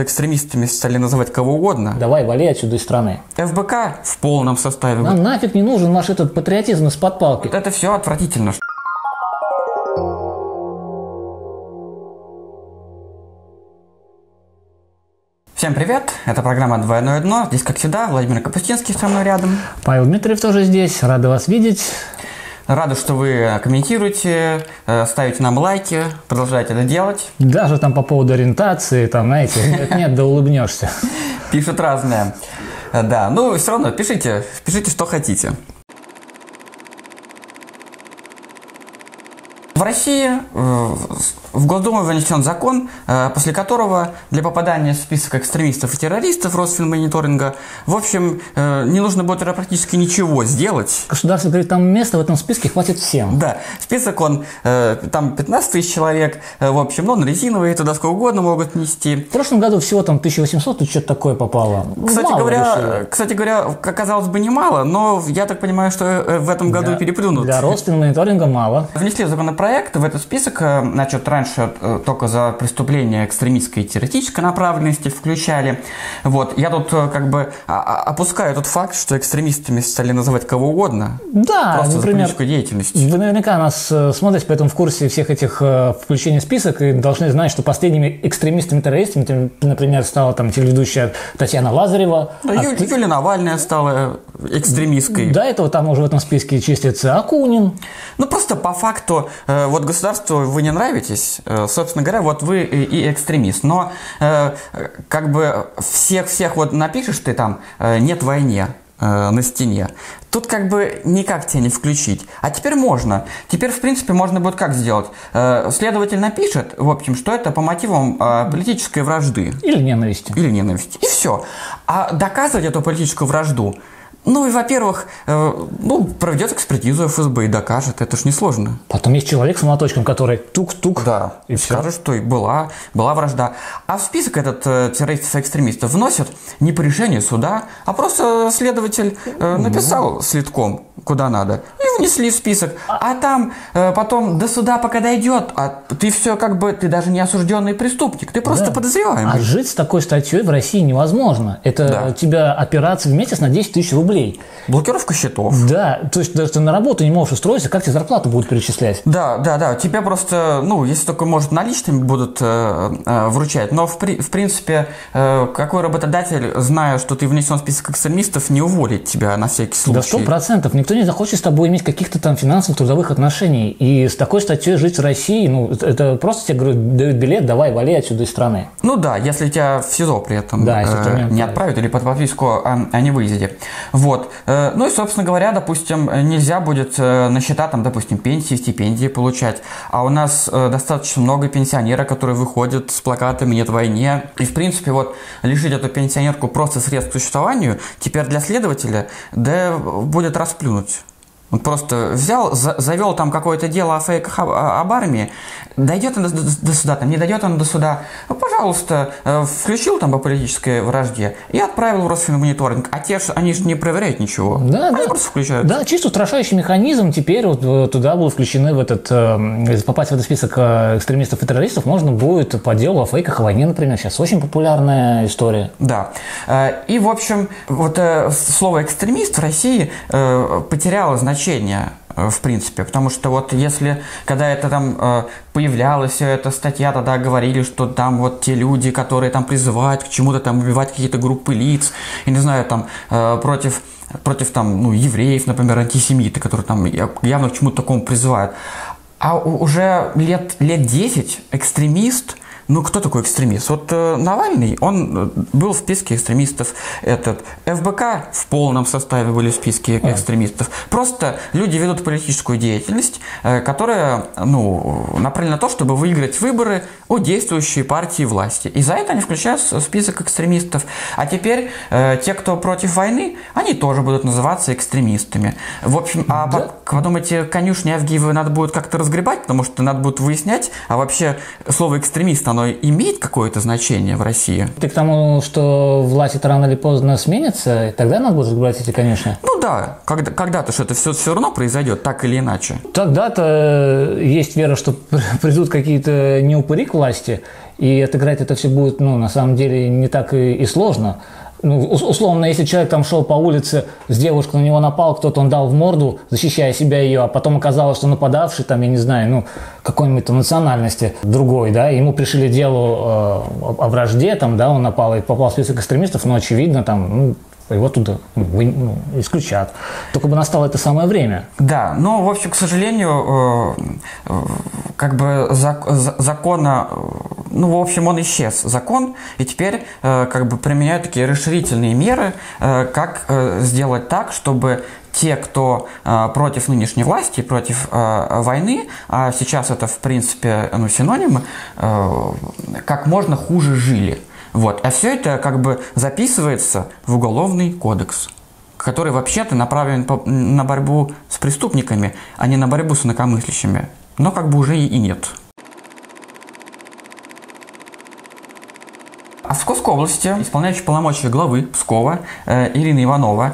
Экстремистами стали называть кого угодно. Давай, вали отсюда из страны. ФБК в полном составе. Нам нафиг не нужен наш этот патриотизм из-под палки. Вот это все отвратительно. Всем привет, это программа «Двойное дно». Здесь, как всегда, Владимир Капустинский со мной рядом. Павел Дмитриев тоже здесь, рады вас видеть. Рада, что вы комментируете, ставите нам лайки, продолжаете это делать. Даже там по поводу ориентации, там, знаете, нет-нет, да улыбнешься. Пишут разное. Да, ну все равно пишите, что хотите. В России в Госдуму вынесен закон, после которого для попадания в список экстремистов и террористов Росфинмониторинга, в общем, не нужно будет практически ничего сделать. Государство говорит, там места в этом списке хватит всем. Да, список он, там 15 тысяч человек, в общем, он резиновый, туда сколько угодно могут нести. В прошлом году всего там 1800 и что-то такое попало. Кстати говоря, казалось бы, немало, но я так понимаю, что в этом году переплюнут. Для Росфинмониторинга мало. Внесли законопроект в этот список, значит, раньше только за преступления экстремистской и террористической направленности включали. Вот. Я тут как бы опускаю тот факт, что экстремистами стали называть кого угодно. Да, просто за политическую деятельность. Вы наверняка нас смотрите, поэтому в курсе всех этих включений в список и должны знать, что последними экстремистами-террористами, например, стала там телеведущая Татьяна Лазарева. Да, Юлия Навальная стала экстремисткой. До этого там уже в этом списке числится Акунин. Ну просто по факту, вот государству вы не нравитесь, собственно говоря, вот вы и экстремист. Но как бы всех вот напишешь ты там «нет войне» на стене. Тут как бы никак тебя не включить. А теперь можно. Теперь, в принципе, можно будет как сделать? Следователь напишет, в общем, что это по мотивам политической вражды. Или ненависти. Или ненависти. И все. А доказывать эту политическую вражду, ну и, во-первых, проведет экспертизу ФСБ и докажет, это ж несложно. Потом есть человек с молоточком, который тук-тук. Да, и скажет, что и была вражда. А в список этот террористов и экстремистов вносят не по решению суда, а просто следователь написал следком, куда надо, и внесли в список. А там потом до суда пока дойдет, а ты все как бы, ты даже не осужденный преступник, ты просто подозреваемый. А жить с такой статьей в России невозможно. Это у тебя операция в месяц на 10 тысяч рублей. Блокировка счетов. Да, то есть даже ты на работу не можешь устроиться, как тебе зарплату будут перечислять? Да, тебя просто, если только, может, наличными будут вручать, но в принципе, какой работодатель, зная, что ты внесен в список экстремистов, не уволит тебя на всякий случай. Да 100%, никто не захочет с тобой иметь каких-то там финансовых, трудовых отношений, и с такой статьей жить в России, это просто тебе говорят, дают билет, давай, вали отсюда из страны. Ну да, если тебя в СИЗО при этом не отправят или под подписку о невыезде. Вот. Ну и, собственно говоря, допустим, нельзя будет на счета, там, допустим, пенсии, стипендии получать. А у нас достаточно много пенсионеров, которые выходят с плакатами «Нет войне». И, в принципе, вот лишить эту пенсионерку просто средств к существованию теперь для следователя, да, будет расплюнуть. Он просто взял, завел там какое-то дело о фейках об армии, дойдет он до суда, там, не дойдет он до суда, пожалуйста, включил там по политической вражде и отправил в Росфинмониторинг. А те же, они же не проверяют ничего, они просто включают. Да, чисто устрашающий механизм, теперь вот туда будут включены, попасть в этот список экстремистов и террористов можно будет по делу о фейках о войне, например, сейчас очень популярная история. Да, и в общем, вот слово «экстремист» в России потеряло значение. В принципе, потому что вот если, когда это там появлялась эта статья, тогда говорили, что там вот те люди, которые там призывают к чему-то там убивать какие-то группы лиц, я не знаю, там против там, евреев, например, антисемиты, которые там явно к чему-то такому призывают. А уже лет 10 экстремист. Ну, кто такой экстремист? Вот Навальный, он был в списке экстремистов. ФБК в полном составе были в списке экстремистов. Просто люди ведут политическую деятельность, которая, направлена на то, чтобы выиграть выборы у действующей партии власти. И за это они включаются в список экстремистов. А теперь те, кто против войны, они тоже будут называться экстремистами. В общем, потом эти конюшни Авгиевы надо будет как-то разгребать, потому что надо будет выяснять, а вообще слово «экстремист» оно имеет какое-то значение в России? Ты к тому, что власть это рано или поздно сменится, и тогда надо будет сбросить эти конюшни? Ну да, когда-то же это все равно произойдет, так или иначе. Тогда-то есть вера, что придут какие-то неупыри к власти, и отыграть это все будет, ну, на самом деле, не так и сложно. Ну, условно, если человек там шел по улице, с девушкой на него напал, кто-то он дал в морду, защищая себя ее, а потом оказалось, что нападавший, там, я не знаю, ну, какой-нибудь национальности другой, да, ему пришили дело о вражде, там, да, он напал и попал в список экстремистов, но, очевидно, там, ну, его туда исключат. Только бы настало это самое время. Да, но, в общем, к сожалению, как бы закона, ну, в общем, он исчез, закон, и теперь как бы применяют такие расширительные меры, как сделать так, чтобы те, кто против нынешней власти, против войны, а сейчас это, в принципе, ну, синонимы, как можно хуже жили. Вот. А все это как бы записывается в Уголовный кодекс, который вообще-то направлен на борьбу с преступниками, а не на борьбу с инакомыслящими. Но как бы уже и нет. А в Псковской области исполняющий полномочия главы Пскова Ирина Иванова,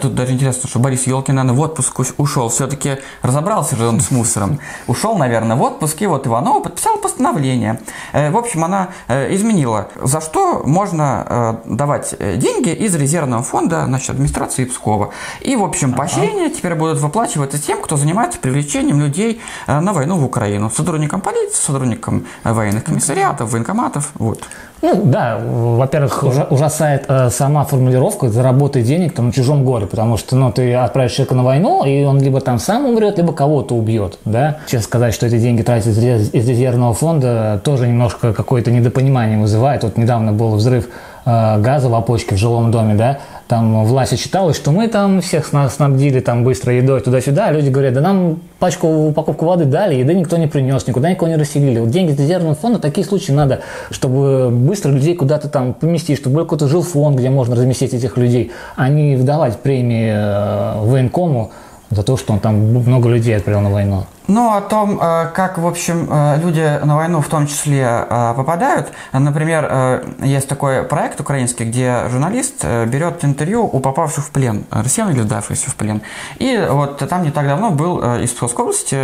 тут даже интересно, что Борис Ёлкин, наверное, в отпуск ушел, все-таки разобрался же он с мусором, ушел, наверное, в отпуск, и вот Иванова подписала постановление. В общем, она изменила, за что можно давать деньги из резервного фонда, значит, администрации Пскова. И, в общем, поощрения теперь будут выплачиваться тем, кто занимается привлечением людей на войну в Украину, сотрудникам полиции, сотрудникам военных комиссариатов, военкоматов, вот. Ну, да, во-первых, ужасает сама формулировка «заработай денег там, на чужом горе», потому что, ну, ты отправишь человека на войну, и он либо там сам умрет, либо кого-то убьет, да. Честно сказать, что эти деньги тратить из резервного фонда тоже немножко какое-то недопонимание вызывает. Вот недавно был взрыв газа в опочке в жилом доме, да, там власть считалось, что мы там всех снабдили там быстро едой туда-сюда, а люди говорят, да нам пачку, упаковку воды дали, еды никто не принес, никуда никого не расселили. Вот деньги из резервного фонда, такие случаи надо, чтобы быстро людей куда-то там поместить, чтобы был какой-то жилфонд, где можно разместить этих людей, а не выдавать премии военкому за то, что он там много людей отправил на войну. Ну, о том, как, в общем, люди на войну в том числе попадают. Например, есть такой проект украинский, где журналист берет интервью у попавших в плен, россиян или сдавшихся в плен. И вот там не так давно был из Псковской области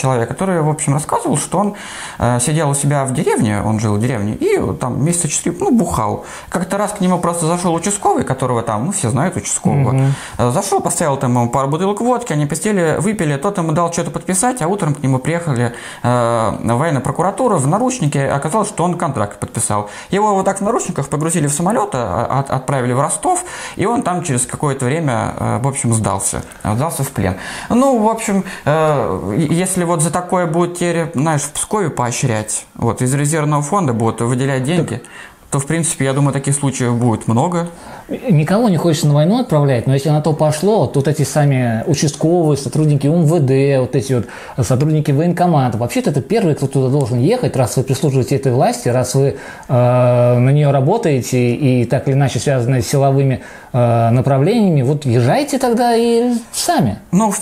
человек, который, в общем, рассказывал, что он сидел у себя в деревне, он жил в деревне, и там месяца 4, ну, бухал. Как-то раз к нему просто зашел участковый, которого там, ну, все знают участкового. Зашел, поставил там ему пару бутылок водки, они посидели, выпили, тот ему дал что-то подписать, а утром к нему приехали военная прокуратура в наручнике, оказалось, что он контракт подписал. Его вот так в наручниках погрузили в самолет, отправили в Ростов, и он там через какое-то время, в общем, сдался в плен. Ну, в общем, если вот за такое будет теперь, знаешь, в Пскове поощрять, вот из резервного фонда будут выделять деньги, то, в принципе, я думаю, таких случаев будет много. Никого не хочется на войну отправлять, но если на то пошло, то вот эти сами участковые, сотрудники УМВД, вот эти вот сотрудники военкомата, вообще-то это первый, кто туда должен ехать, раз вы прислуживаете этой власти, раз вы на нее работаете и так или иначе связаны с силовыми направлениями, вот езжайте тогда и сами. Ну,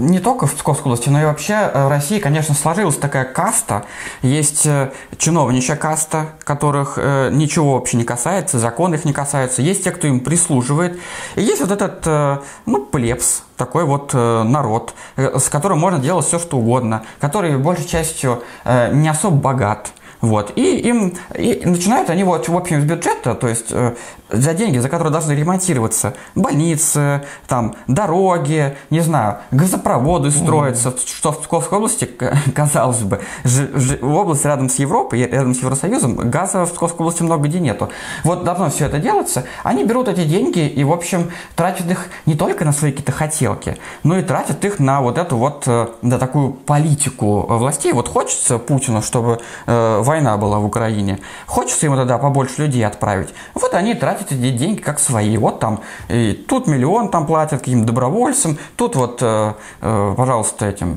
не только в Псковской области, но и вообще в России, конечно, сложилась такая каста, есть чиновничья каста, которых ничего вообще не касается, закон их не касается, есть те, кто им прислуживает, и есть вот этот, ну, плебс, такой вот народ, с которым можно делать все, что угодно, который большей частью не особо богат. Вот. И начинают они вот, в общем, с бюджета, то есть за деньги, за которые должны ремонтироваться больницы, там, дороги, не знаю, газопроводы строятся, что в Псковской области, казалось бы, область рядом с Европой, рядом с Евросоюзом, газа в Псковской области много где нету. Вот давно все это делается, они берут эти деньги и, в общем, тратят их не только на свои какие-то хотелки, но и тратят их на вот эту вот, да, такую политику властей. Вот хочется Путину, чтобы война была в Украине. Хочется ему тогда побольше людей отправить. Вот они тратят эти деньги как свои. Вот там и тут миллион там платят каким-то добровольцам, тут вот, пожалуйста, этим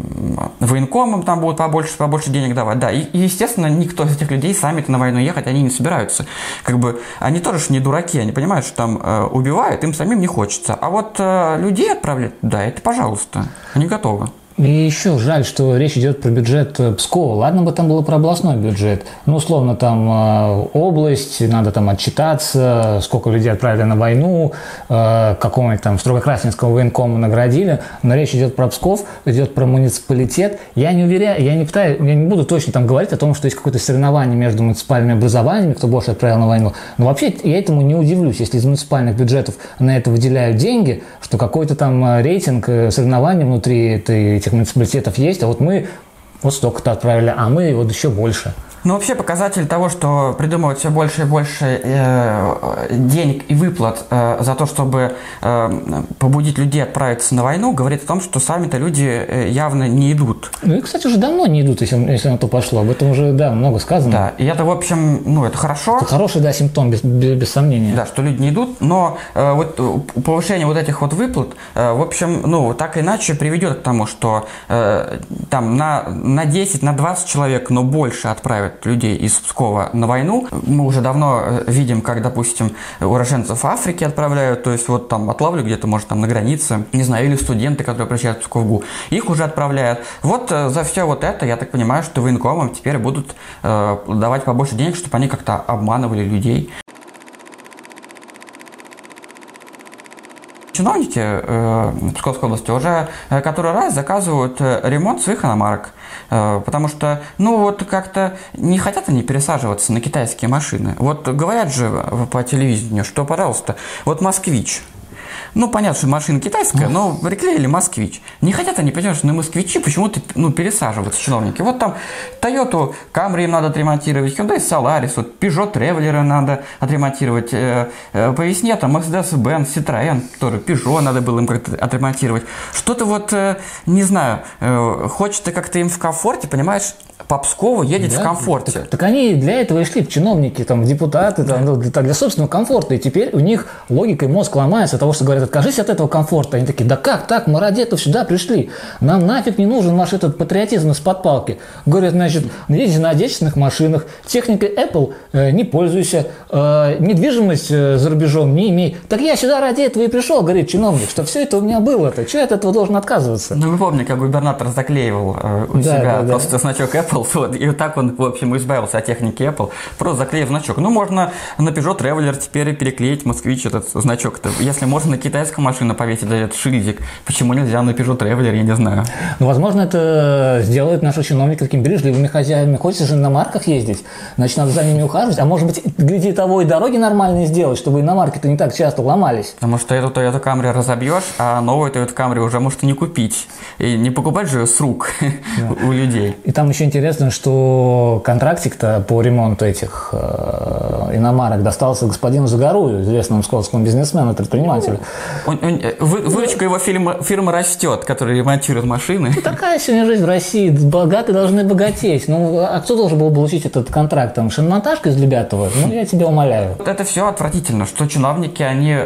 военкомам там будут побольше денег давать. Да, и естественно, никто из этих людей сами-то на войну ехать они не собираются. Как бы они тоже не дураки, они понимают, что там убивают, им самим не хочется. А вот людей отправлять, да, это пожалуйста, они готовы. И еще жаль, что речь идет про бюджет Пскова. Ладно бы там было про областной бюджет. Ну, условно, там область, надо там отчитаться, сколько людей отправили на войну, какого-нибудь там строгокрасинского военкома наградили. Но речь идет про Псков, идет про муниципалитет. Я не уверяю, я не буду точно там говорить о том, что есть какое-то соревнование между муниципальными образованиями, кто больше отправил на войну. Но вообще я этому не удивлюсь, если из муниципальных бюджетов на это выделяют деньги, что какой-то там рейтинг соревнований внутри этих муниципалитетов есть, а вот мы вот столько-то отправили, а мы вот еще больше. Ну, вообще показатель того, что придумывают все больше и больше денег и выплат за то, чтобы побудить людей отправиться на войну, говорит о том, что сами-то люди явно не идут. Ну и, кстати, уже давно не идут, если на то пошло. Об этом уже, да, много сказано. Да, и это, в общем, ну, это хорошо. Это хороший, да, симптом, без сомнения. Да, что люди не идут, но вот повышение вот этих вот выплат, в общем, ну, так иначе приведет к тому, что там на 10, на 20 человек, но больше отправят людей из Пскова на войну. Мы уже давно видим, как, допустим, уроженцев Африки отправляют, то есть вот там отлавлю где-то, может, там на границе, не знаю, или студенты, которые приезжают в ПсковГУ, их уже отправляют. Вот за все вот это, я так понимаю, что военкомам теперь будут давать побольше денег, чтобы они как-то обманывали людей. Чиновники Псковской области уже который раз заказывают ремонт своих иномарок, потому что, ну вот как-то не хотят они пересаживаться на китайские машины. Вот говорят же по телевидению, что, пожалуйста, вот «Москвич». Ну, понятно, что машина китайская, но приклеили «Москвич». Не хотят они, потому что на «Москвичи» почему-то, ну, пересаживаются чиновники. Вот там «Тойоту Камри» им надо отремонтировать, «Hyundai Solaris», вот «Peugeot Traveler» надо отремонтировать. По весне там «Mercedes-Benz», «Citroën», тоже «Peugeot» надо было им как-то отремонтировать. Что-то вот, не знаю, хочется как-то им в комфорте, понимаешь, по Пскову едет, да, в комфорте. Так они для этого и шли, чиновники, там, депутаты, да, там, для собственного комфорта. И теперь у них логика и мозг ломается от того, что говорят, откажись от этого комфорта. Они такие, да как так, мы ради этого сюда пришли. Нам нафиг не нужен ваш этот патриотизм из-под палки. Говорят, значит, едете на отечественных машинах, техникой Apple не пользуйся, недвижимость за рубежом не имей. Так я сюда ради этого и пришел, говорит чиновник, что все это у меня было-то. Чего я от этого должен отказываться? Ну, вы помните, как губернатор заклеивал у себя просто значок Apple. Вот, и вот так он, в общем, избавился от техники Apple, просто заклеив значок. Ну, можно на Peugeot Traveler теперь переклеить «Москвич» этот значок-то. Если можно на китайскую машину повесить этот шильдик, почему нельзя на Peugeot Traveler, я не знаю. Ну, возможно, это сделают наши чиновники такими бережливыми хозяевами. Хочется же на марках ездить, значит, надо за ними ухаживать. А может быть, гляди того, и дороги нормальные сделать, чтобы на марки-то не так часто ломались. Потому что эту Toyota Camry разобьешь, а новую Toyota Camry уже, может, и не купить. И не покупать же с рук у людей. И там еще интересно, что контрактик-то по ремонту этих иномарок достался господину Загорую, известному псковскому бизнесмену, предпринимателю. Выручка его фирмы растет, которая ремонтирует машины. Ну, такая сегодня жизнь в России. Богатые должны богатеть. Ну, а кто должен был получить этот контракт? Там, шиномонтажка из Любятова? Ну, я тебя умоляю. Вот это все отвратительно, что чиновники, они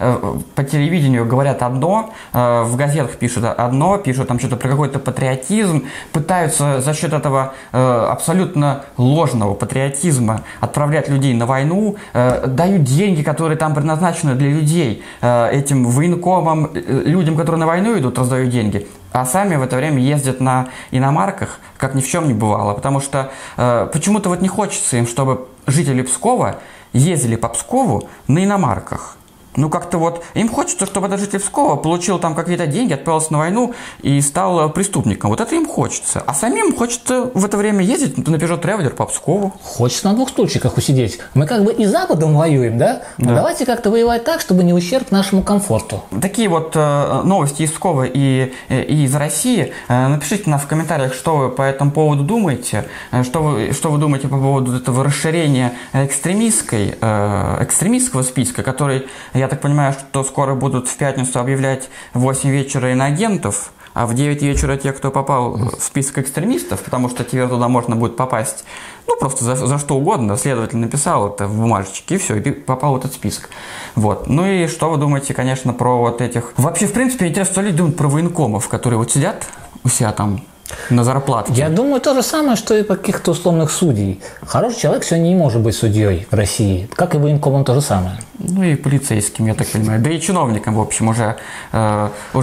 по телевидению говорят одно, в газетах пишут одно, пишут там что-то про какой-то патриотизм, пытаются за счет этого абсолютно ложного патриотизма отправлять людей на войну, дают деньги, которые там предназначены для людей, этим военкомам, людям, которые на войну идут, раздают деньги, а сами в это время ездят на иномарках, как ни в чем не бывало, потому что почему-то вот не хочется им, чтобы жители Пскова ездили по Пскову на иномарках. Ну, как-то вот им хочется, чтобы этот житель Пскова получил там какие-то деньги, отправился на войну и стал преступником. Вот это им хочется. А самим хочется в это время ездить на Peugeot Traveler по Пскову. Хочется на двух стульчиках усидеть. Мы как бы и Западом воюем, да? Да. Давайте как-то воевать так, чтобы не ущерб нашему комфорту. Такие вот новости из Пскова и из России. Напишите нам в комментариях, что вы по этому поводу думаете. Что вы думаете по поводу этого расширения экстремистского списка, который, я так понимаю, что скоро будут в пятницу объявлять в 8 вечера иноагентов, а в 9 вечера тех, кто попал в список экстремистов, потому что теперь туда можно будет попасть, ну, просто за что угодно. Следователь написал это в бумажечке, и все, и ты попал в этот список. Вот. Ну и что вы думаете, конечно, про вот этих... Вообще, в принципе, интересно, что люди думают про военкомов, которые вот сидят у себя там на зарплатке. Я думаю, то же самое, что и каких-то условных судей. Хороший человек сегодня не может быть судьей в России, как и военком, он то же самое. Ну и полицейским, я так понимаю. Да и чиновникам, в общем, уже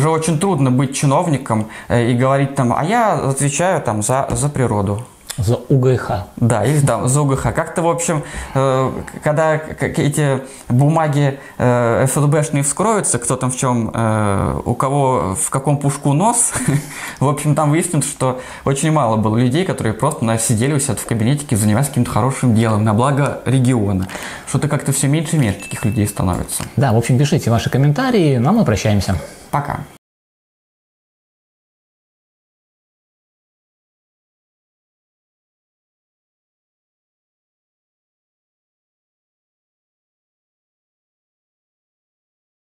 очень трудно быть чиновником и говорить там, а я отвечаю там за природу. За УГХ. Да, или там за УГХ. Как-то, в общем, когда эти бумаги ФСБшные вскроются, кто там в чем, у кого в каком пушку нос, в общем, там выяснится, что очень мало было людей, которые просто сидели у себя в кабинетике, занимаясь каким-то хорошим делом на благо региона. Что-то как-то все меньше и меньше таких людей становится. Да, в общем, пишите ваши комментарии, ну а мы прощаемся. Пока.